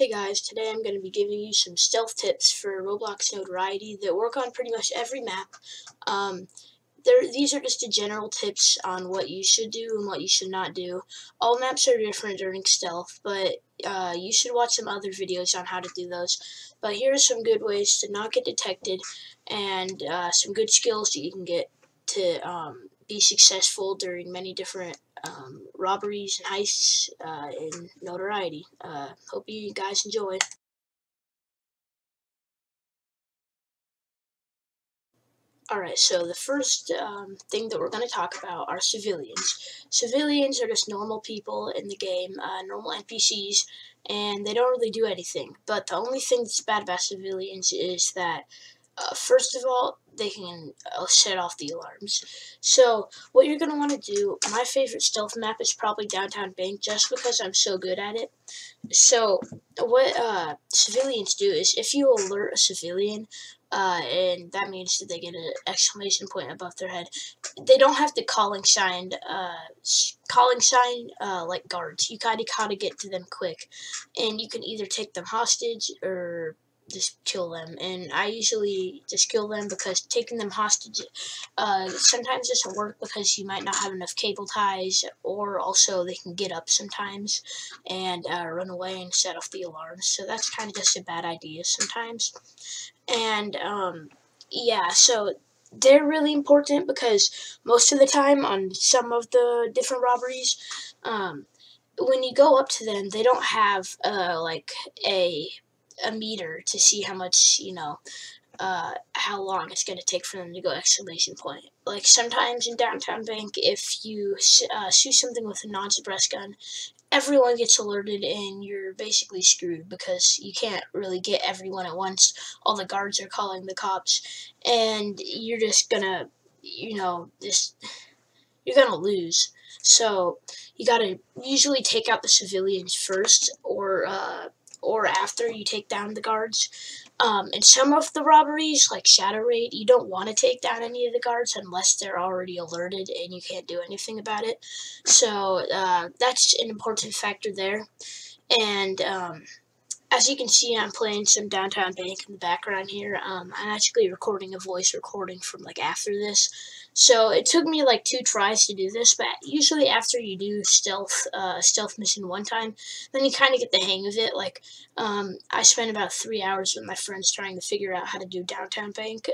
Hey guys, today I'm going to be giving you some stealth tips for Roblox Notoriety that work on pretty much every map. These are just the general tips on what you should do and what you should not do. All maps are different during stealth, but you should watch some other videos on how to do those. But here are some good ways to not get detected and some good skills that you can get to be successful during many different robberies and heists in Notoriety. Hope you guys enjoy. Alright, so the first thing that we're going to talk about are civilians. Civilians are just normal people in the game, normal NPCs, and they don't really do anything. But the only thing that's bad about civilians is that first of all, they can set off the alarms. So, what you're going to want to do, my favorite stealth map is probably Downtown Bank, just because I'm so good at it. So, what civilians do is, if you alert a civilian, and that means that they get an exclamation point above their head, they don't have the calling sign like guards. You kind of get to them quick, and you can either take them hostage, or just kill them, and I usually just kill them because taking them hostage sometimes doesn't work because you might not have enough cable ties, or also they can get up sometimes and run away and set off the alarms, so that's kind of just a bad idea sometimes. And yeah, so they're really important because most of the time on some of the different robberies, when you go up to them, they don't have like a meter to see how much, you know, how long it's going to take for them to go exclamation point. Like sometimes in Downtown Bank, if you shoot something with a non-suppress gun, everyone gets alerted and you're basically screwed because you can't really get everyone at once. All the guards are calling the cops and you're just gonna, you know, you're gonna lose. So you gotta usually take out the civilians first, or after you take down the guards. In some of the robberies, like Shadow Raid, you don't want to take down any of the guards unless they're already alerted and you can't do anything about it. So that's an important factor there. And as you can see, I'm playing some Downtown Bank in the background here. I'm actually recording a voice recording from like after this. So it took me like 2 tries to do this, but usually after you do stealth mission one time, then you kind of get the hang of it. Like I spent about 3 hours with my friends trying to figure out how to do Downtown Bank,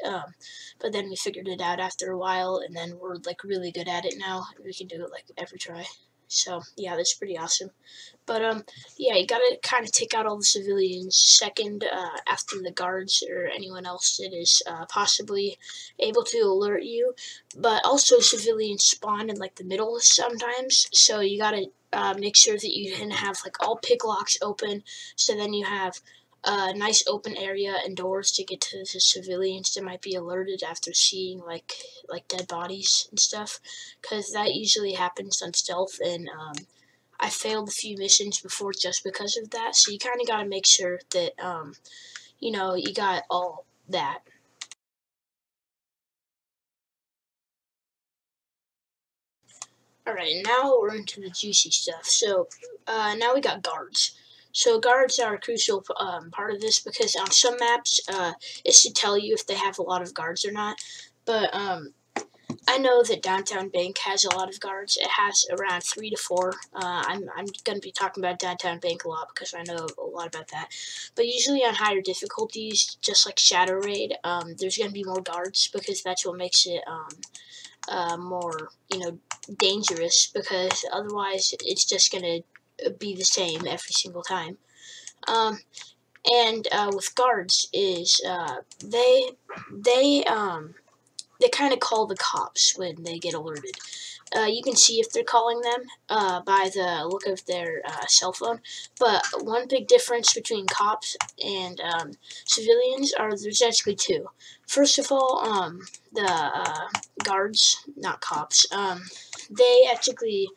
but then we figured it out after a while, and then we're like really good at it now. We can do it like every try. So, yeah, that's pretty awesome. But, yeah, you gotta kind of take out all the civilians second, after the guards or anyone else that is, possibly able to alert you. But also, civilians spawn in, like, the middle sometimes, so you gotta, make sure that you can have, like, all pick locks open, so then you have a nice open area and doors to get to the civilians that might be alerted after seeing like dead bodies and stuff, because that usually happens on stealth, and I failed a few missions before just because of that. So you kind of got to make sure that you know, you got all that. Alright, now we're into the juicy stuff. So now we got guards. So guards are a crucial part of this because on some maps, it's to tell you if they have a lot of guards or not. But I know that Downtown Bank has a lot of guards. It has around 3 to 4. I'm going to be talking about Downtown Bank a lot because I know a lot about that. But usually on higher difficulties, just like Shadow Raid, there's going to be more guards because that's what makes it more, you know, dangerous, because otherwise it's just going to be the same every single time. And with guards is they kind of call the cops when they get alerted. You can see if they're calling them by the look of their cell phone. But one big difference between cops and civilians are there's actually two. First of all, the guards, not cops, they actually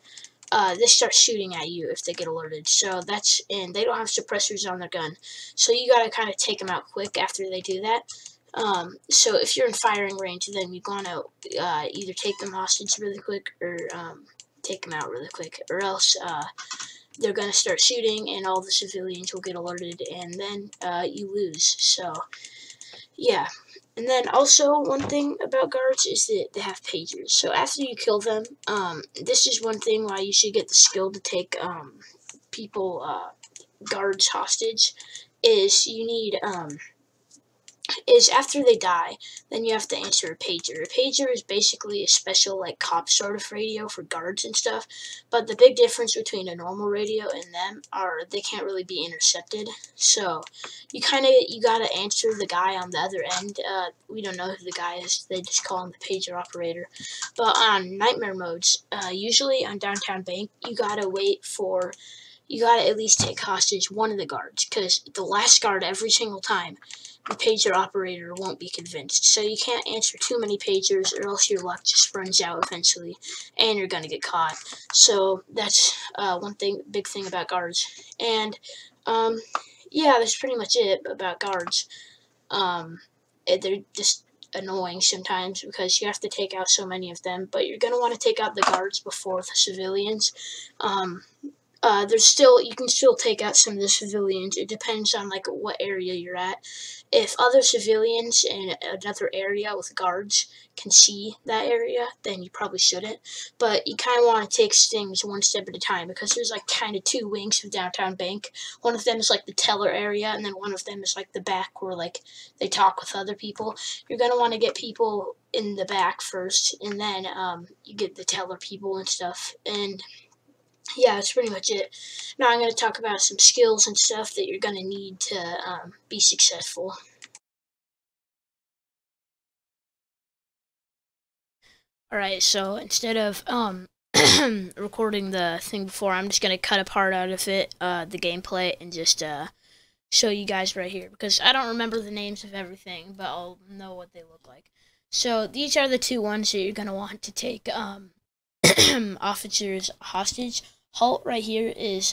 they start shooting at you if they get alerted, so that's, and they don't have suppressors on their gun, so you gotta kind of take them out quick after they do that. So if you're in firing range, then you wanna either take them hostage really quick, or take them out really quick, or else they're going to start shooting, and all the civilians will get alerted, and then you lose. So, yeah. And then also, one thing about guards is that they have pagers. So after you kill them, this is one thing why you should get the skill to take guards hostage, is you need, is after they die, then you have to answer a pager. A pager is basically a special, like, cop sort of radio for guards and stuff, but the big difference between a normal radio and them are they can't really be intercepted, so you gotta answer the guy on the other end. We don't know who the guy is, they just call him the pager operator. But on nightmare modes, usually on Downtown Bank, you gotta at least take hostage one of the guards, because the last guard every single time, the pager operator won't be convinced. So you can't answer too many pagers, or else your luck just runs out eventually, and you're gonna get caught. So that's big thing about guards. And yeah, that's pretty much it about guards. They're just annoying sometimes because you have to take out so many of them, but you're gonna want to take out the guards before the civilians. You can still take out some of the civilians. It depends on, like, what area you're at. If other civilians in another area with guards can see that area, then you probably shouldn't. But you kind of want to take things one step at a time, because there's, like, kind of two wings of Downtown Bank. One of them is, like, the teller area, and then one of them is, like, the back where, like, they talk with other people. You're going to want to get people in the back first, and then you get the teller people and stuff, and yeah, that's pretty much it. Now I'm going to talk about some skills and stuff that you're going to need to be successful. Alright, so instead of recording the thing before, I'm just going to cut a part out of it, the gameplay, and just show you guys right here, because I don't remember the names of everything, but I'll know what they look like. So these are the two ones that you're going to want to take officers hostage. Halt right here is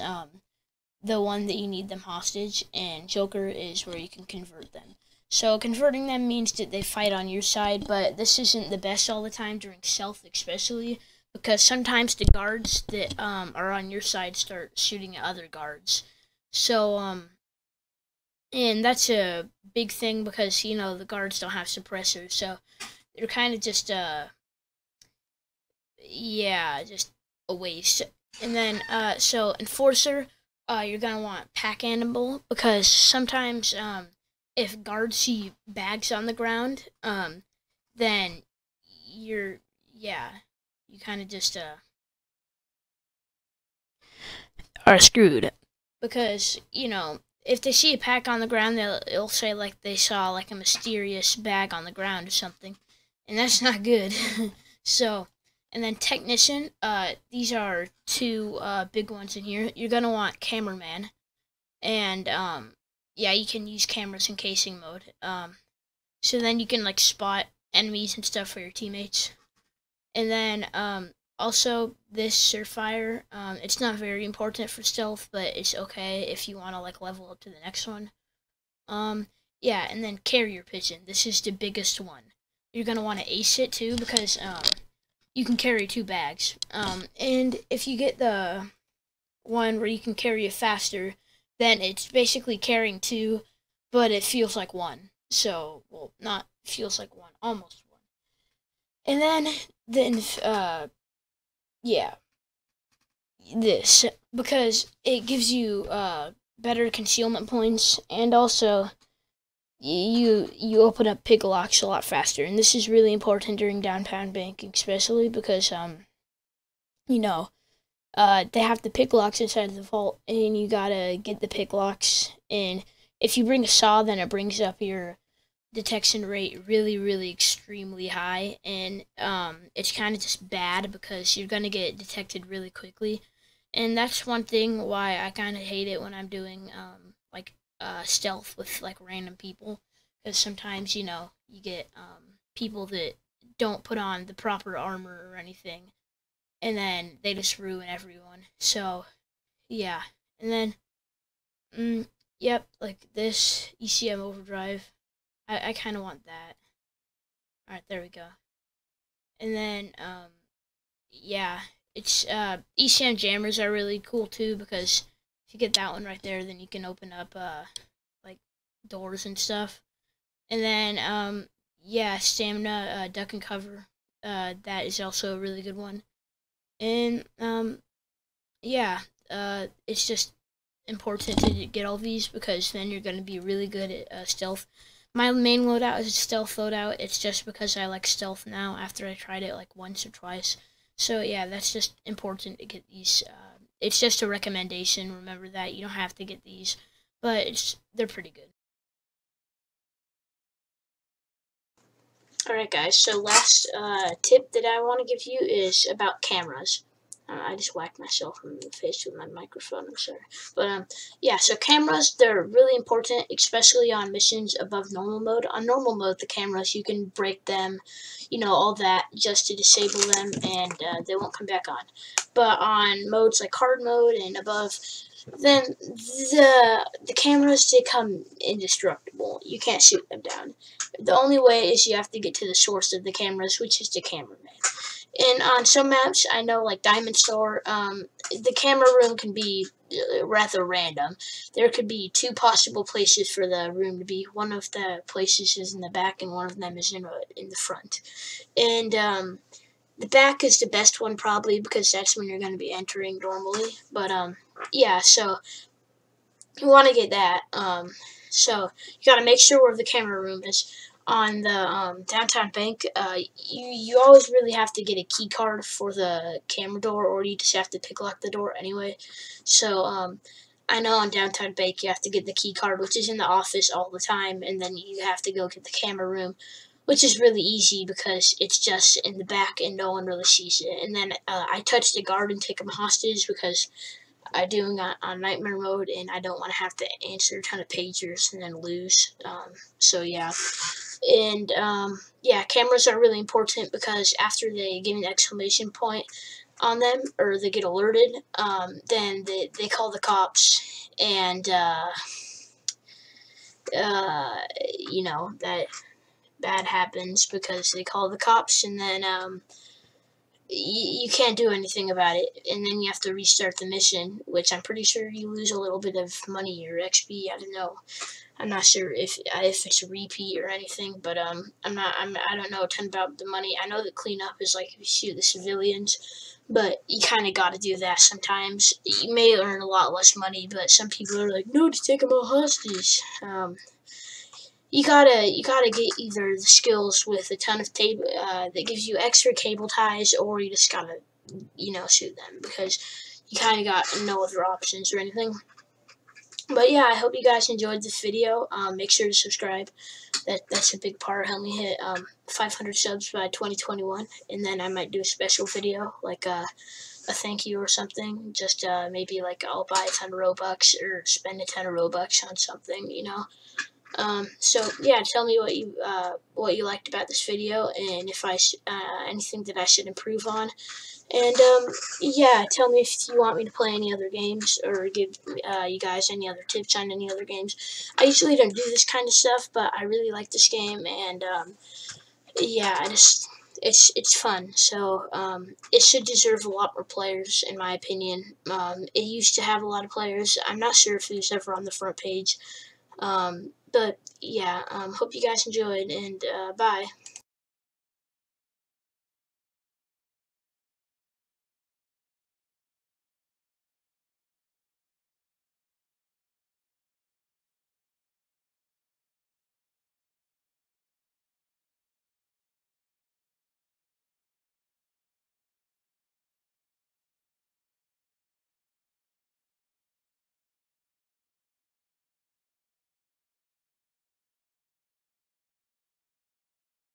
the one that you need them hostage, and Joker is where you can convert them. So converting them means that they fight on your side, but this isn't the best all the time during stealth, especially because sometimes the guards that are on your side start shooting at other guards. So and that's a big thing because, you know, the guards don't have suppressors, so they're kind of just just a waste. And then, so Enforcer, you're gonna want Pack Animal, because sometimes, if guards see bags on the ground, then you kind of just, are screwed. Because, you know, if they see a pack on the ground, it'll say, like, they saw, like, a mysterious bag on the ground or something, and that's not good. So, and then Technician, these are two big ones in here. You're going to want Cameraman. And, yeah, you can use cameras in casing mode. So then you can, like, spot enemies and stuff for your teammates. And then, also, this Surfire, it's not very important for stealth, but it's okay if you want to, like, level up to the next one. Yeah, and then Carrier Pigeon. This is the biggest one. You're going to want to ace it, too, because, you can carry two bags, and if you get the one where you can carry it faster, then it's basically carrying two, but it feels like one. So, well, not feels like one, almost one. And then this, because it gives you better concealment points, and also you open up pig locks a lot faster, and this is really important during Downtown banking, especially because you know, they have the pig locks inside of the vault, and you gotta get the pig locks. And if you bring a saw, then it brings up your detection rate really, really extremely high, and it's kind of just bad because you're gonna get detected really quickly. And that's one thing why I kind of hate it when I'm doing stealth with, like, random people, because sometimes, you know, you get people that don't put on the proper armor or anything, and then they just ruin everyone. So yeah. And then like this ECM overdrive, I kind of want that. All right, there we go. And then yeah, It's ECM jammers are really cool too, because if you get that one right there, then you can open up like doors and stuff. And then yeah, stamina, duck and cover, that is also a really good one. And yeah, it's just important to get all these, because then you're going to be really good at stealth. My main loadout is a stealth loadout. It's just because I like stealth now after I tried it like once or twice. So yeah, that's just important to get these. It's just a recommendation. Remember that you don't have to get these, but they're pretty good. All right, guys. So last tip that I want to give you is about cameras. I just whacked myself in the face with my microphone, I'm sorry. But, yeah, so cameras, they're really important, especially on missions above normal mode. On normal mode, the cameras, you can break them, you know, all that, just to disable them, and they won't come back on. But on modes like hard mode and above, then the cameras, they come indestructible. You can't shoot them down. The only way is you have to get to the source of the cameras, which is the cameraman. And on some maps, I know, like Diamond Store, the camera room can be rather random. There could be two possible places for the room to be. One of the places is in the back, and one of them is in the front. And the back is the best one, probably, because that's when you're going to be entering normally. But, yeah, so you want to get that. So you got to make sure where the camera room is. On the Downtown Bank, you always really have to get a key card for the camera door, or you just have to pick lock the door anyway. So I know on Downtown Bank you have to get the key card, which is in the office all the time, and then you have to go get the camera room, which is really easy because it's just in the back and no one really sees it. And then I touch the guard and take him hostage because I'm doing on nightmare mode, and I don't want to have to answer a ton of pagers and then lose. So yeah. And, yeah, cameras are really important because after they get an exclamation point on them, or they get alerted, then they call the cops, and, you know, that bad happens because they call the cops, and then, you can't do anything about it, and then you have to restart the mission, which I'm pretty sure you lose a little bit of money or XP. I don't know. I'm not sure if it's a repeat or anything, but I don't know a ton about the money. I know that cleanup is like if you shoot the civilians, but you kind of got to do that sometimes. You may earn a lot less money, but some people are like, no, to take them all hostage. You gotta get either the skills with a ton of tape that gives you extra cable ties, or you just gotta, you know, shoot them because you kind of got no other options or anything. But yeah, I hope you guys enjoyed this video. Make sure to subscribe. That's a big part. Help me hit 500 subs by 2021, and then I might do a special video like a thank you or something. Just maybe like I'll buy a ton of Robux or spend a ton of Robux on something, you know. So yeah, tell me what you liked about this video, and if anything that I should improve on, and yeah, tell me if you want me to play any other games or give you guys any other tips on any other games. I usually don't do this kind of stuff, but I really like this game, and yeah, it's fun, so it should deserve a lot more players, in my opinion. It used to have a lot of players. I'm not sure if it was ever on the front page. But yeah, hope you guys enjoyed, and bye.